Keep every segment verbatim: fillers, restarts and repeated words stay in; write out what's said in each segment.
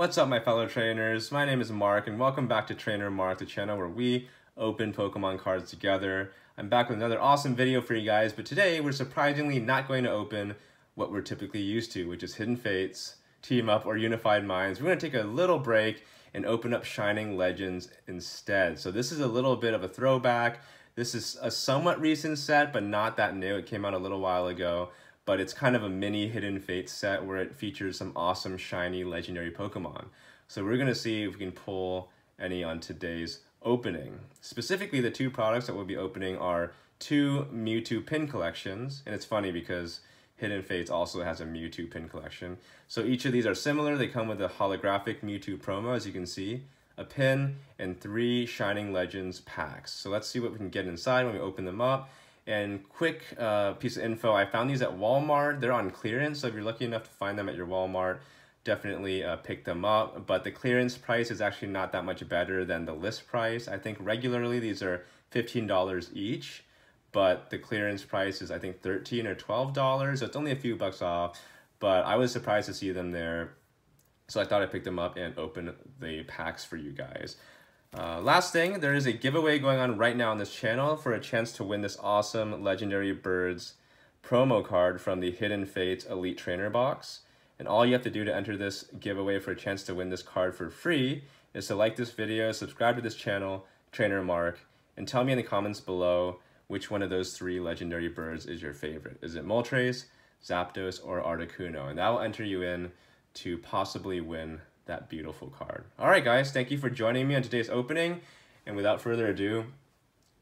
What's up, my fellow trainers? My name is Mark, and welcome back to Trainer Mark, the channel where we open Pokemon cards together. I'm back with another awesome video for you guys, but today we're surprisingly not going to open what we're typically used to, which is Hidden Fates, Team Up, or Unified Minds. We're going to take a little break and open up Shining Legends instead. So this is a little bit of a throwback. This is a somewhat recent set, but not that new. It came out a little while ago, but it's kind of a mini Hidden Fates set where it features some awesome shiny legendary Pokemon. So we're gonna see if we can pull any on today's opening. Specifically, the two products that we'll be opening are two Mewtwo pin collections, and it's funny because Hidden Fates also has a Mewtwo pin collection. So each of these are similar. They come with a holographic Mewtwo promo, as you can see, a pin, and three Shining Legends packs. So let's see what we can get inside when we open them up. And quick uh, piece of info, I found these at Walmart. They're on clearance, so if you're lucky enough to find them at your Walmart, definitely uh, pick them up. But the clearance price is actually not that much better than the list price. I think regularly these are fifteen dollars each, but the clearance price is I think thirteen or twelve dollars, so it's only a few bucks off, but I was surprised to see them there. So I thought I'd pick them up and open the packs for you guys. Uh, last thing, there is a giveaway going on right now on this channel for a chance to win this awesome Legendary Birds promo card from the Hidden Fates Elite Trainer box. And all you have to do to enter this giveaway for a chance to win this card for free is to like this video, subscribe to this channel, Trainer Mark, and tell me in the comments below which one of those three Legendary Birds is your favorite. Is it Moltres, Zapdos, or Articuno? And that will enter you in to possibly win that beautiful card. Alright guys, thank you for joining me on today's opening, and without further ado,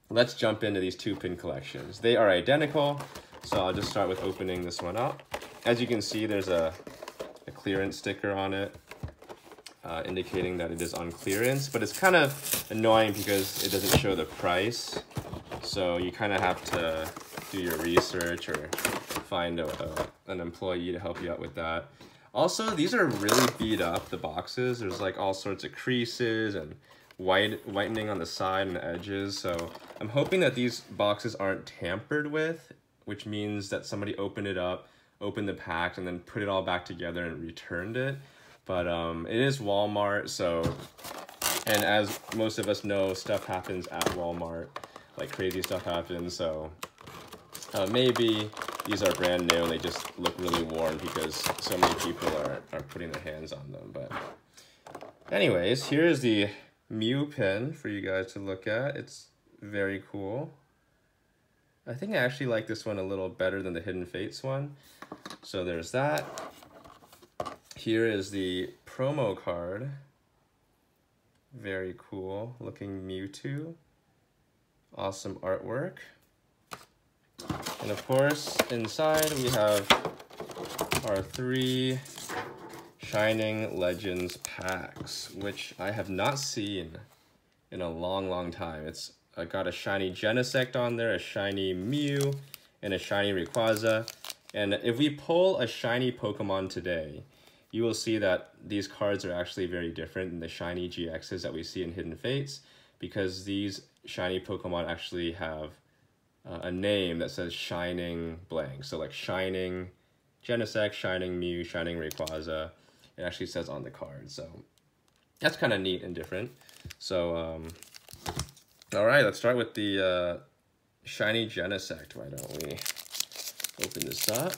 let's jump into these two pin collections. They are identical, so I'll just start with opening this one up. As you can see, there's a, a clearance sticker on it, uh, indicating that it is on clearance, but it's kind of annoying because it doesn't show the price, so you kind of have to do your research or find a, a, an employee to help you out with that. Also, these are really beat up, the boxes. There's like all sorts of creases and white whitening on the side and the edges. So I'm hoping that these boxes aren't tampered with, which means that somebody opened it up, opened the pack, and then put it all back together and returned it. But um, it is Walmart, so, and as most of us know, stuff happens at Walmart, like crazy stuff happens. So uh, maybe these are brand new and they just look really worn because so many people are, are putting their hands on them. But anyways, here is the Mew pin for you guys to look at. It's very cool. I think I actually like this one a little better than the Hidden Fates one. So there's that. Here is the promo card. Very cool looking Mewtwo. Awesome artwork. And of course, inside we have our three Shining Legends packs, which I have not seen in a long, long time. It's I got a shiny Genesect on there, a shiny Mew, and a shiny Rayquaza. And if we pull a shiny Pokemon today, you will see that these cards are actually very different than the shiny G Xs that we see in Hidden Fates, because these shiny Pokemon actually have Uh, a name that says Shining blank. So like Shining Genesect, Shining Mew, Shining Rayquaza. It actually says on the card. So that's kind of neat and different. So, um, all right, let's start with the uh, Shiny Genesect. Why don't we open this up?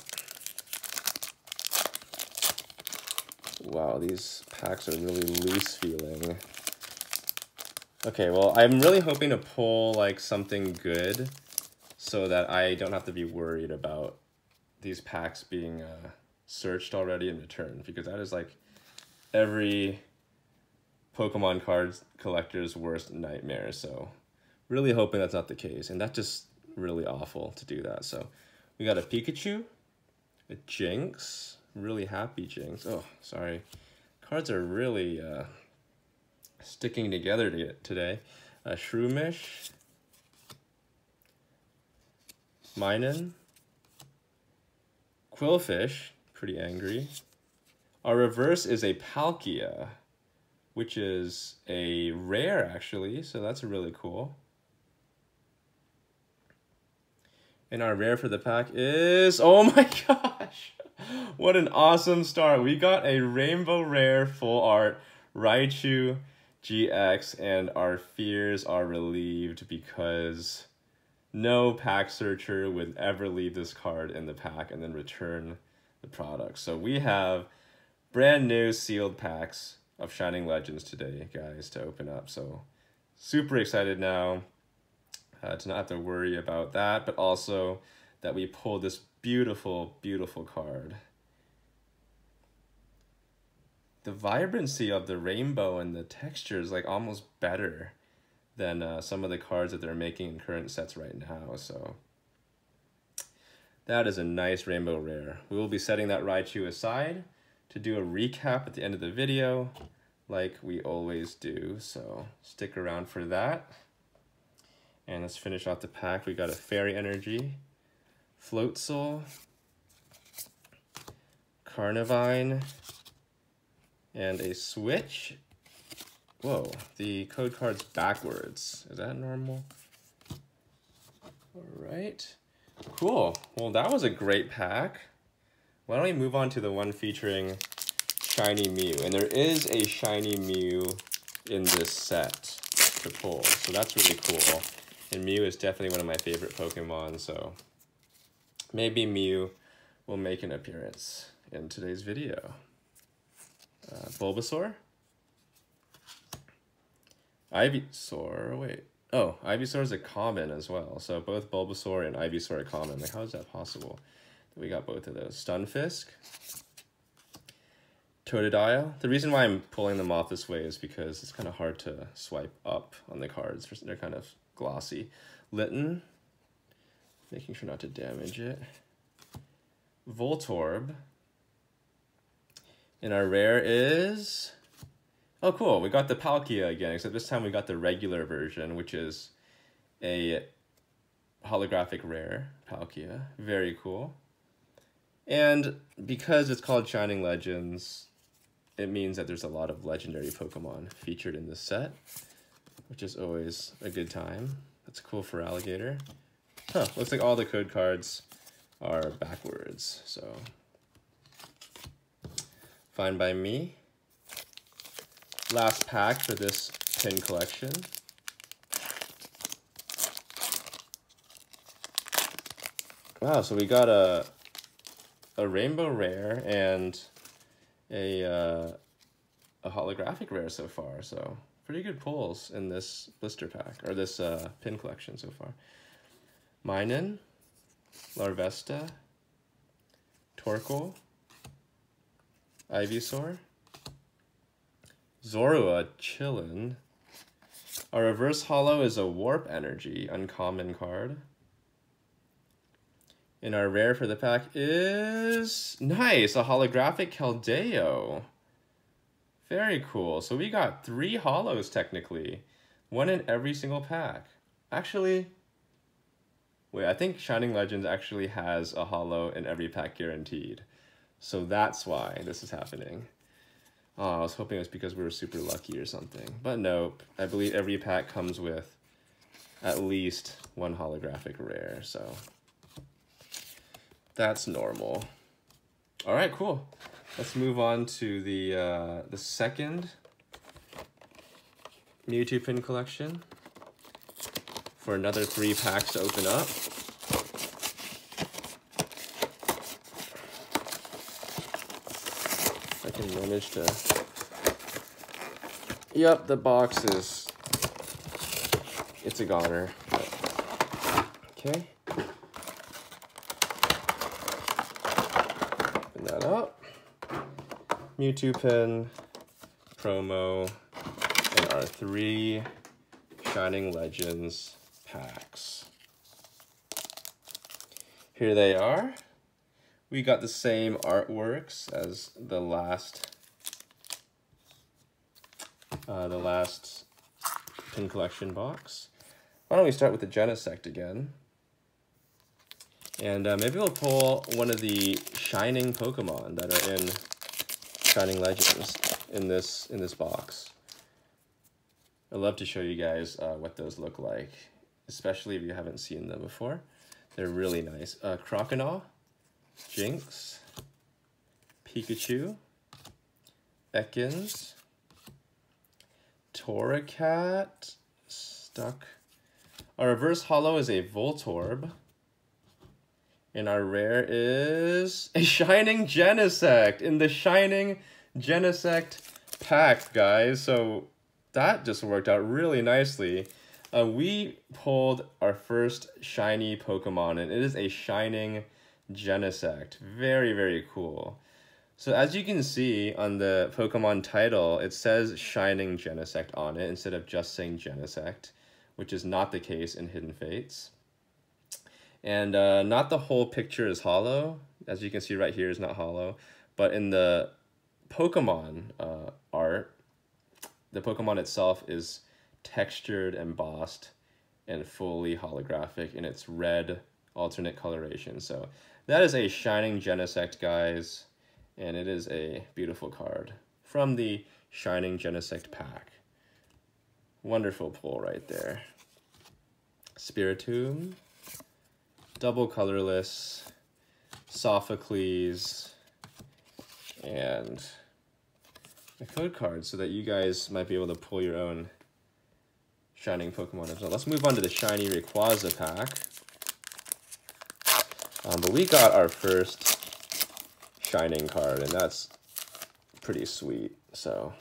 Wow, these packs are really loose feeling. Okay, well, I'm really hoping to pull like something good, so that I don't have to be worried about these packs being uh, searched already and returned, because that is like every Pokemon card collector's worst nightmare. So really hoping that's not the case, and that's just really awful to do that. So we got a Pikachu, a Jinx, really happy Jinx. Oh, sorry. Cards are really uh, sticking together to today. A Shroomish, Minun, Quillfish, pretty angry. Our reverse is a Palkia, which is a rare actually, so that's really cool. And our rare for the pack is, oh my gosh, What an awesome start. We got a Rainbow Rare full art Raichu G X, and our fears are relieved because no pack searcher would ever leave this card in the pack and then return the product. So we have brand new sealed packs of Shining Legends today, guys, to open up. So super excited now uh, to not have to worry about that, but also that we pulled this beautiful, beautiful card. The vibrancy of the rainbow and the texture is like almost better than uh, some of the cards that they're making in current sets right now. So that is a nice Rainbow Rare. We will be setting that Raichu aside to do a recap at the end of the video like we always do. So stick around for that. And let's finish off the pack. We got a Fairy Energy, Floatzel, Carnivine, and a Switch. Whoa, the code card's backwards. Is that normal? All right, cool. Well, that was a great pack. Why don't we move on to the one featuring Shiny Mew? And there is a Shiny Mew in this set to pull, so that's really cool. And Mew is definitely one of my favorite Pokemon, so maybe Mew will make an appearance in today's video. Uh, Bulbasaur? Ivysaur, wait. Oh, Ivysaur is a common as well. So both Bulbasaur and Ivysaur are common. Like, how is that possible that we got both of those? Stunfisk, Totodile. The reason why I'm pulling them off this way is because it's kind of hard to swipe up on the cards. They're kind of glossy. Litten, making sure not to damage it. Voltorb. And our rare is... oh, cool. We got the Palkia again, except this time we got the regular version, which is a holographic rare Palkia. Very cool. And because it's called Shining Legends, it means that there's a lot of legendary Pokemon featured in this set, which is always a good time. That's cool for Alligator. Huh, looks like all the code cards are backwards, so... fine by me. Last pack for this pin collection. Wow, so we got a a Rainbow Rare and a uh, a holographic rare so far. So pretty good pulls in this blister pack, or this uh, pin collection so far. Minun, Larvesta, Torkoal, Ivysaur, Zorua, chillin'. Our reverse holo is a Warp Energy, uncommon card. And our rare for the pack is... nice! A holographic Keldeo. Very cool. So we got three holos, technically. One in every single pack. Actually... wait, I think Shining Legends actually has a holo in every pack guaranteed. So that's why this is happening. Oh, I was hoping it was because we were super lucky or something. But nope. I believe every pack comes with at least one holographic rare. So that's normal. All right, cool. Let's move on to the, uh, the second Mewtwo pin collection for another three packs to open up. Managed to... yep, the box is... it's a goner. But... okay. Open that up. Mewtwo pin, promo, and our three Shining Legends packs. Here they are. We got the same artworks as the last, uh, the last pin collection box. Why don't we start with the Genesect again? And uh, maybe we'll pull one of the shining Pokemon that are in Shining Legends in this in this box. I'd love to show you guys uh, what those look like, especially if you haven't seen them before. They're really nice. Uh, Croconaw, Jinx, Pikachu, Ekans, Torracat, stuck. Our reverse holo is a Voltorb. And our rare is a Shining Genesect in the Shining Genesect pack, guys. So that just worked out really nicely. Uh, we pulled our first shiny Pokemon, and it is a Shining Genesect. Very, very cool. So as you can see on the Pokemon title, it says Shining Genesect on it instead of just saying Genesect, which is not the case in Hidden Fates. And uh, not the whole picture is hollow. As you can see right here is not hollow. But in the Pokemon uh, art, the Pokemon itself is textured, embossed, and fully holographic in its red alternate coloration. So that is a Shining Genesect, guys. And it is a beautiful card from the Shining Genesect pack. Wonderful pull right there. Spiritomb. Double colorless, Sophocles, and a code card so that you guys might be able to pull your own Shining Pokemon as well. Let's move on to the Shiny Rayquaza pack. Um, but we got our first Shining card, and that's pretty sweet. So,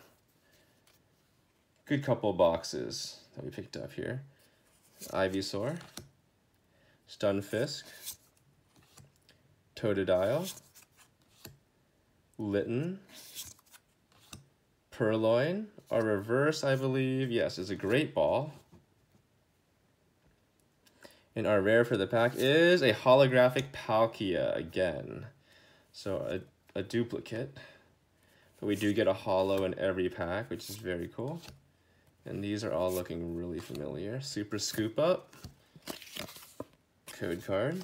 good couple boxes that we picked up here. Ivysaur. Stunfisk, Totodile, Litten, Purloin, our reverse, I believe, yes, is a Great Ball. And our rare for the pack is a holographic Palkia again. So a, a duplicate, but we do get a holo in every pack, which is very cool. And these are all looking really familiar. Super Scoop Up. Code card.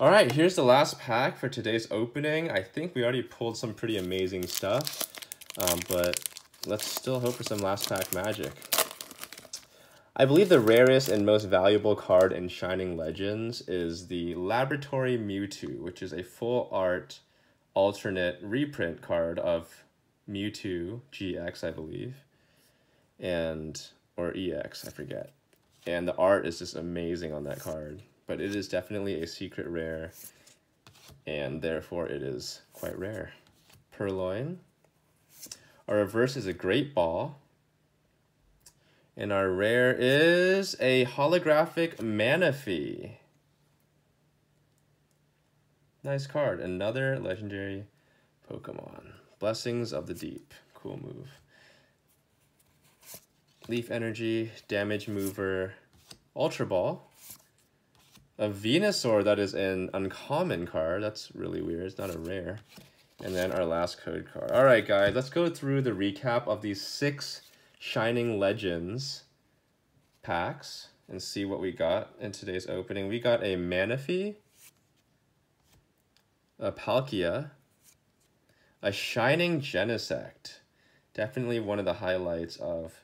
All right, here's the last pack for today's opening. I think we already pulled some pretty amazing stuff, um, but let's still hope for some last pack magic. I believe the rarest and most valuable card in Shining Legends is the Laboratory Mewtwo, which is a full art alternate reprint card of Mewtwo G X, I believe, and or E X, I forget. And the art is just amazing on that card. But it is definitely a secret rare, and therefore it is quite rare. Purloin. Our reverse is a Great Ball. And our rare is a holographic Manaphy. Nice card. Another legendary Pokemon. Blessings of the Deep. Cool move. Leaf Energy, Damage Mover, Ultra Ball, a Venusaur that is an uncommon card. That's really weird. It's not a rare. And then our last code card. All right, guys, let's go through the recap of these six Shining Legends packs and see what we got in today's opening. We got a Manaphy, a Palkia, a Shining Genesect. Definitely one of the highlights of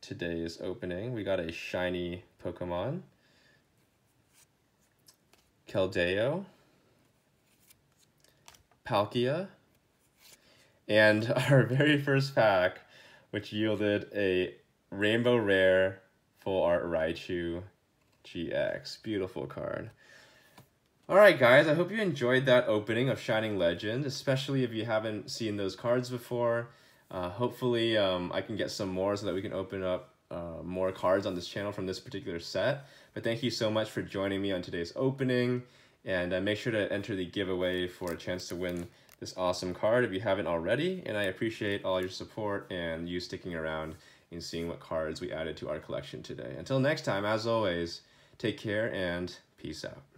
today's opening. We got a shiny Pokemon, Keldeo, Palkia, and our very first pack, which yielded a Rainbow Rare Full Art Raichu G X. Beautiful card. Alright guys, I hope you enjoyed that opening of Shining Legends, especially if you haven't seen those cards before. Uh, hopefully um, I can get some more so that we can open up uh, more cards on this channel from this particular set. But thank you so much for joining me on today's opening. And uh, make sure to enter the giveaway for a chance to win this awesome card if you haven't already. And I appreciate all your support and you sticking around and seeing what cards we added to our collection today. Until next time, as always, take care and peace out.